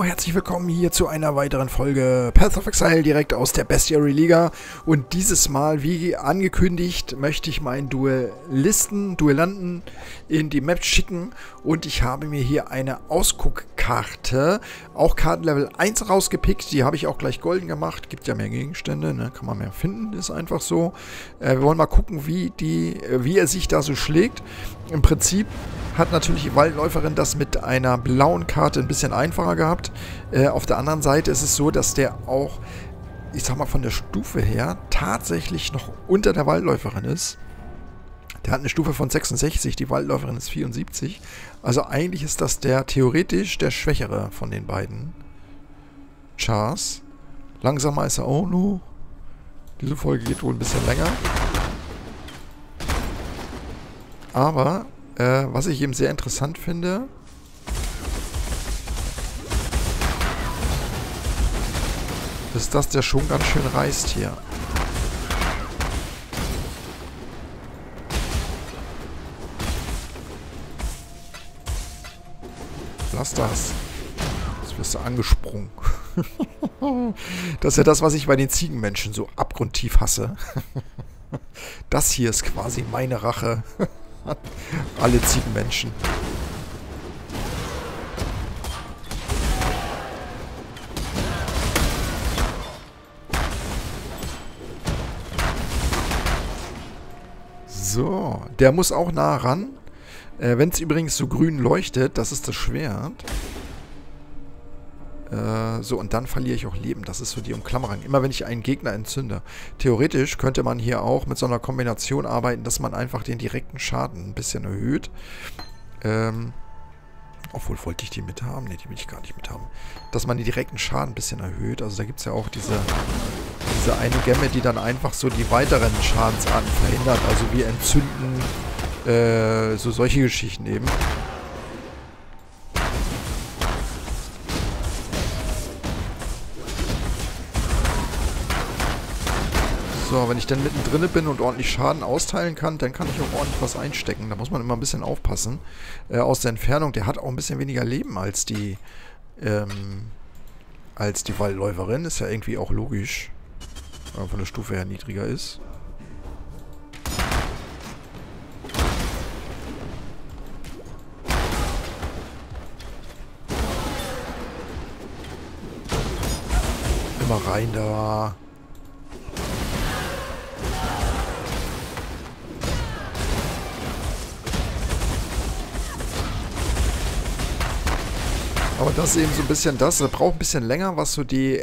Hallo, herzlich willkommen hier zu einer weiteren Folge Path of Exile direkt aus der Bestiary Liga. Und dieses Mal, wie angekündigt, möchte ich meinen Duellanten in die Map schicken. Und ich habe mir hier eine Ausguck-Karte, auch Kartenlevel 1 rausgepickt. Die habe ich auch gleich golden gemacht. Gibt ja mehr Gegenstände, ne? Kann man mehr finden, ist einfach so. Wir wollen mal gucken, wie er sich da so schlägt. Im Prinzip hat natürlich die Waldläuferin das mit einer blauen Karte ein bisschen einfacher gehabt. Auf der anderen Seite ist es so, dass der auch, ich sag mal, von der Stufe her tatsächlich noch unter der Waldläuferin ist. Der hat eine Stufe von 66, die Waldläuferin ist 74. Also eigentlich ist das der theoretisch der Schwächere von den beiden. Chars. Langsamer ist er auch nur. Diese Folge geht wohl ein bisschen länger. Aber was ich eben sehr interessant finde, ist, dass der schon ganz schön reißt hier. Lass das. Jetzt wirst du angesprungen. Das ist ja das, was ich bei den Ziegemenschen so abgrundtief hasse. Das hier ist quasi meine Rache. Alle Ziegenmenschen. So, der muss auch nah ran. Wenn es übrigens so grün leuchtet, das ist das Schwert. So, und dann verliere ich auch Leben. Das ist so die Umklammerung. Immer wenn ich einen Gegner entzünde. Theoretisch könnte man hier auch mit so einer Kombination arbeiten, dass man einfach den direkten Schaden ein bisschen erhöht. Obwohl, wollte ich die mit haben? Ne, die will ich gar nicht mit haben. Dass man den direkten Schaden ein bisschen erhöht. Also da gibt es ja auch diese eine Gemme, die dann einfach so die weiteren Schadensarten verhindert. Also wir entzünden so solche Geschichten eben. So, wenn ich dann mittendrin bin und ordentlich Schaden austeilen kann, dann kann ich auch ordentlich was einstecken. Da muss man immer ein bisschen aufpassen. Aus der Entfernung, der hat auch ein bisschen weniger Leben als die Waldläuferin. Ist ja irgendwie auch logisch, weil man von der Stufe her niedriger ist. Immer rein da. Aber das ist eben so ein bisschen das. Das braucht ein bisschen länger, was so die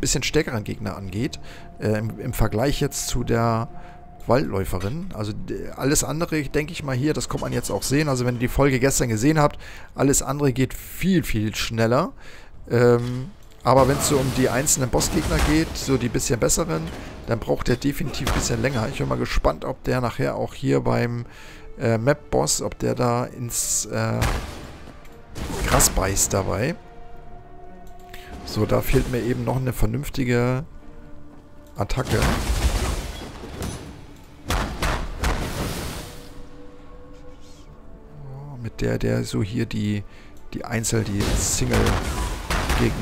bisschen stärkeren Gegner angeht. Im Vergleich jetzt zu der Waldläuferin. Also alles andere, denke ich mal hier, das kommt man jetzt auch sehen. Also wenn ihr die Folge gestern gesehen habt, alles andere geht viel, viel schneller. Aber wenn es so um die einzelnen Bossgegner geht, so die bisschen besseren, dann braucht der definitiv ein bisschen länger. Ich bin mal gespannt, ob der nachher auch hier beim Map-Boss, ob der da ins Gras beißt dabei. So, da fehlt mir eben noch eine vernünftige Attacke. Oh, mit der so hier die Single-Gegner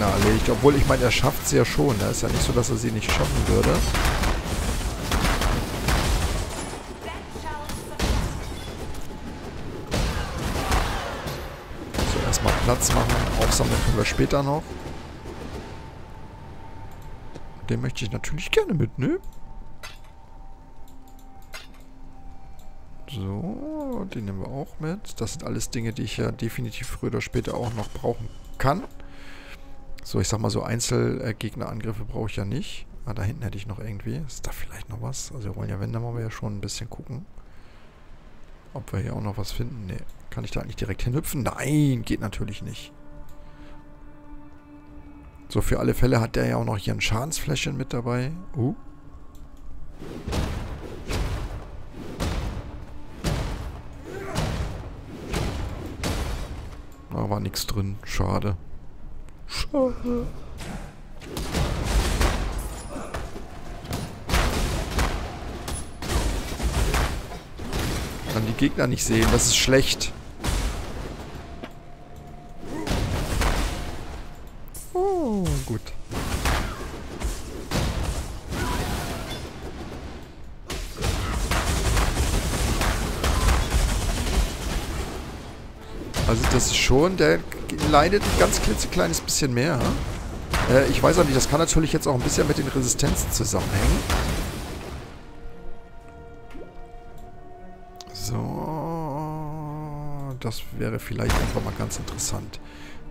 erlegt. Obwohl, ich meine, er schafft es ja schon. Ne? Ist ja nicht so, dass er sie nicht schaffen würde. Mal Platz machen. Aufsammeln können wir später noch. Den möchte ich natürlich gerne mitnehmen. So, den nehmen wir auch mit. Das sind alles Dinge, die ich ja definitiv früher oder später auch noch brauchen kann. So, ich sag mal, so Einzelgegnerangriffe brauche ich ja nicht. Ah, da hinten hätte ich noch irgendwie. Ist da vielleicht noch was? Also wir wollen ja, wenn, dann wollen wir ja schon ein bisschen gucken. Ob wir hier auch noch was finden? Ne. Kann ich da eigentlich direkt hinhüpfen? Nein, geht natürlich nicht. So, für alle Fälle hat der ja auch noch hier ein Schadensfläschchen mit dabei. Da war nichts drin. Schade. Schade. Kann die Gegner nicht sehen. Das ist schlecht. Oh, gut. Also das ist schon, der leidet ein ganz klitzekleines bisschen mehr. Ich weiß auch nicht, das kann natürlich jetzt auch ein bisschen mit den Resistenzen zusammenhängen. So, das wäre vielleicht einfach mal ganz interessant.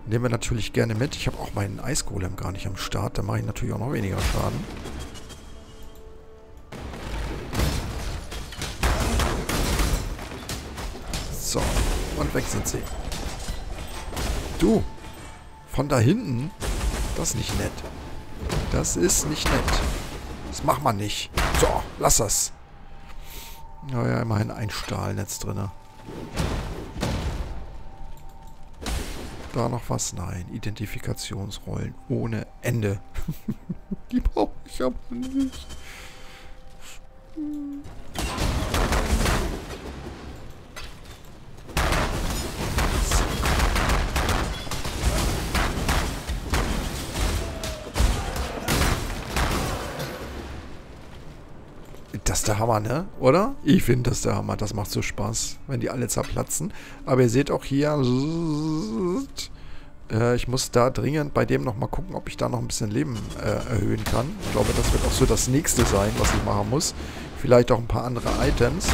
Nehmen wir natürlich gerne mit. Ich habe auch meinen Eisgolem gar nicht am Start. Da mache ich natürlich auch noch weniger Schaden. So, und weg sind sie. Du, von da hinten? Das ist nicht nett. Das ist nicht nett. Das macht man nicht. So, lass das. Ja, ja, immerhin ein Stahlnetz drin. Da noch was? Nein. Identifikationsrollen ohne Ende. Die brauche ich aber nicht. Das ist der Hammer, ne? Oder? Ich finde das der Hammer. Das macht so Spaß, wenn die alle zerplatzen. Aber ihr seht auch hier... ich muss da dringend bei dem nochmal gucken, ob ich da noch ein bisschen Leben erhöhen kann. Ich glaube, das wird auch so das Nächste sein, was ich machen muss. Vielleicht auch ein paar andere Items.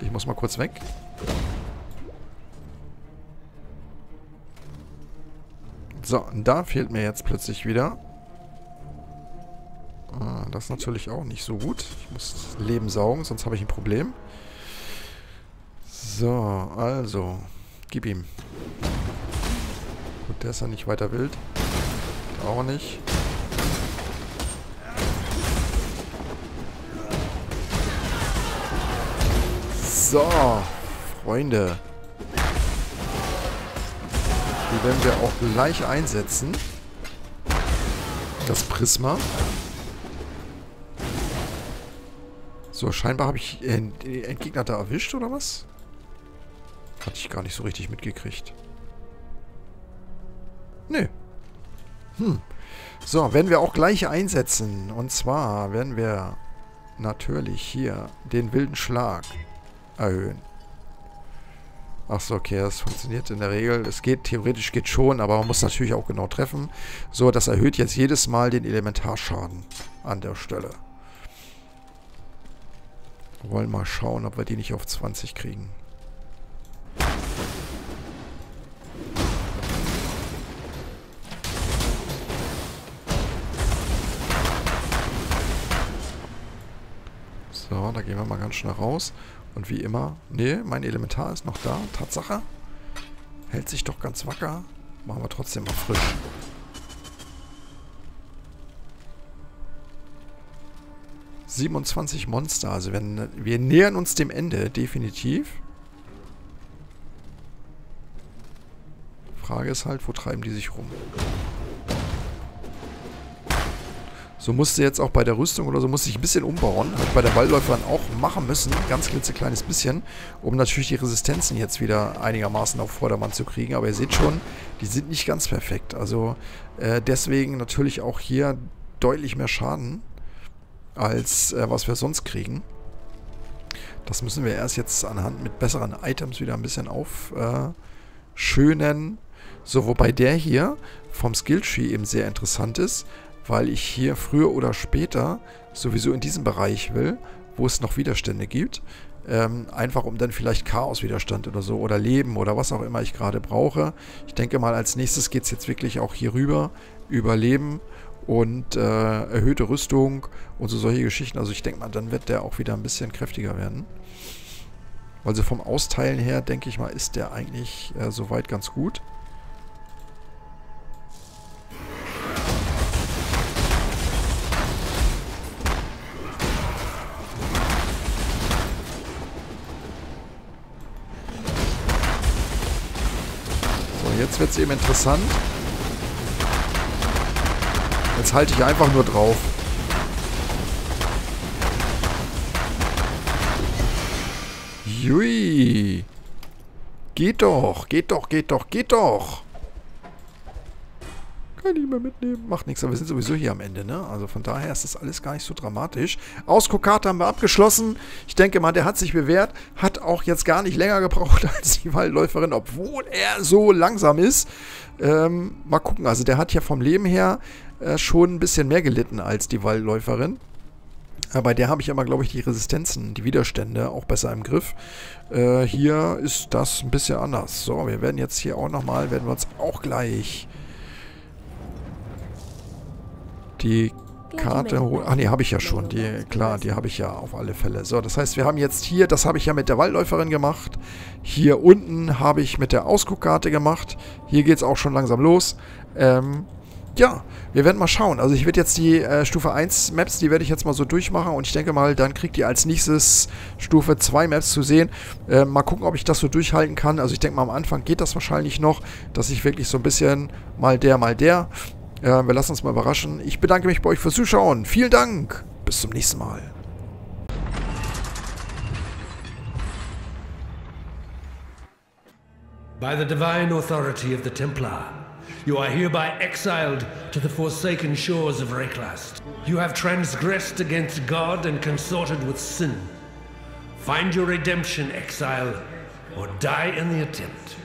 Ich muss mal kurz weg. So, und da fehlt mir jetzt plötzlich wieder... das ist natürlich auch nicht so gut. Ich muss Leben saugen, sonst habe ich ein Problem. So, also. Gib ihm. Gut, der ist ja nicht weiter wild. Auch nicht. So, Freunde. Die werden wir auch gleich einsetzen. Das Prisma. So, scheinbar habe ich den Endgegner da erwischt, oder was? Hatte ich gar nicht so richtig mitgekriegt. Nö. So, werden wir auch gleich einsetzen. Und zwar werden wir natürlich hier den wilden Schlag erhöhen. Achso, okay, das funktioniert in der Regel. Es geht, theoretisch geht schon, aber man muss natürlich auch genau treffen. So, das erhöht jetzt jedes Mal den Elementarschaden an der Stelle. Wir wollen mal schauen, ob wir die nicht auf 20 kriegen. So, da gehen wir mal ganz schnell raus. Und wie immer, ne, mein Elementar ist noch da. Tatsache. Hält sich doch ganz wacker. Machen wir trotzdem mal frisch. ...27 Monster. Also wir nähern uns dem Ende, definitiv. Frage ist halt, wo treiben die sich rum? So musste jetzt auch bei der Rüstung oder so musste ich ein bisschen umbauen. Habe ich bei der Waldläuferin auch machen müssen. Ganz klitzekleines bisschen. Um natürlich die Resistenzen jetzt wieder einigermaßen auf Vordermann zu kriegen. Aber ihr seht schon, die sind nicht ganz perfekt. Also deswegen natürlich auch hier deutlich mehr Schaden, als was wir sonst kriegen. Das müssen wir erst jetzt anhand mit besseren Items wieder ein bisschen aufschönen. So, wobei der hier vom Skilltree eben sehr interessant ist. Weil ich hier früher oder später sowieso in diesem Bereich will, wo es noch Widerstände gibt. Einfach um dann vielleicht Chaoswiderstand oder so oder Leben oder was auch immer ich gerade brauche. Ich denke mal, als nächstes geht es jetzt wirklich auch hier rüber, über Leben und erhöhte Rüstung und so solche Geschichten. Also ich denke mal, dann wird der auch wieder ein bisschen kräftiger werden. Also vom Austeilen her, denke ich mal, ist der eigentlich soweit ganz gut. Jetzt wird es eben interessant. Jetzt halte ich einfach nur drauf. Jui. Geht doch, geht doch, geht doch, geht doch. Kann ich mehr mitnehmen. Macht nichts, aber wir sind sowieso hier am Ende, ne? Also von daher ist das alles gar nicht so dramatisch. Ausguckkarte haben wir abgeschlossen. Ich denke mal, der hat sich bewährt. Hat auch jetzt gar nicht länger gebraucht als die Waldläuferin, obwohl er so langsam ist. Mal gucken, also der hat ja vom Leben her schon ein bisschen mehr gelitten als die Waldläuferin. Bei der habe ich aber, glaube ich, die Resistenzen, die Widerstände auch besser im Griff. Hier ist das ein bisschen anders. So, wir werden jetzt hier auch nochmal, werden wir uns auch gleich die Karte holen. Ach ne, habe ich ja schon. Die, klar, die habe ich ja auf alle Fälle. So, das heißt, wir haben jetzt hier, das habe ich ja mit der Waldläuferin gemacht. Hier unten habe ich mit der Ausguckkarte gemacht. Hier geht es auch schon langsam los. Ja, wir werden mal schauen. Also ich werde jetzt die Stufe 1 Maps, die werde ich jetzt mal so durchmachen und ich denke mal, dann kriegt ihr als nächstes Stufe 2 Maps zu sehen. Mal gucken, ob ich das so durchhalten kann. Also ich denke mal, am Anfang geht das wahrscheinlich noch, dass ich wirklich so ein bisschen mal der. Wir lassen uns mal überraschen. Ich bedanke mich bei euch fürs Zuschauen. Vielen Dank. Bis zum nächsten Mal. By the divine authority of the Templar. You are hereby exiled to the forsaken shores of Wraeclast. You have transgressed against God and consorted with sin. Find your redemption, exile, or die in the attempt.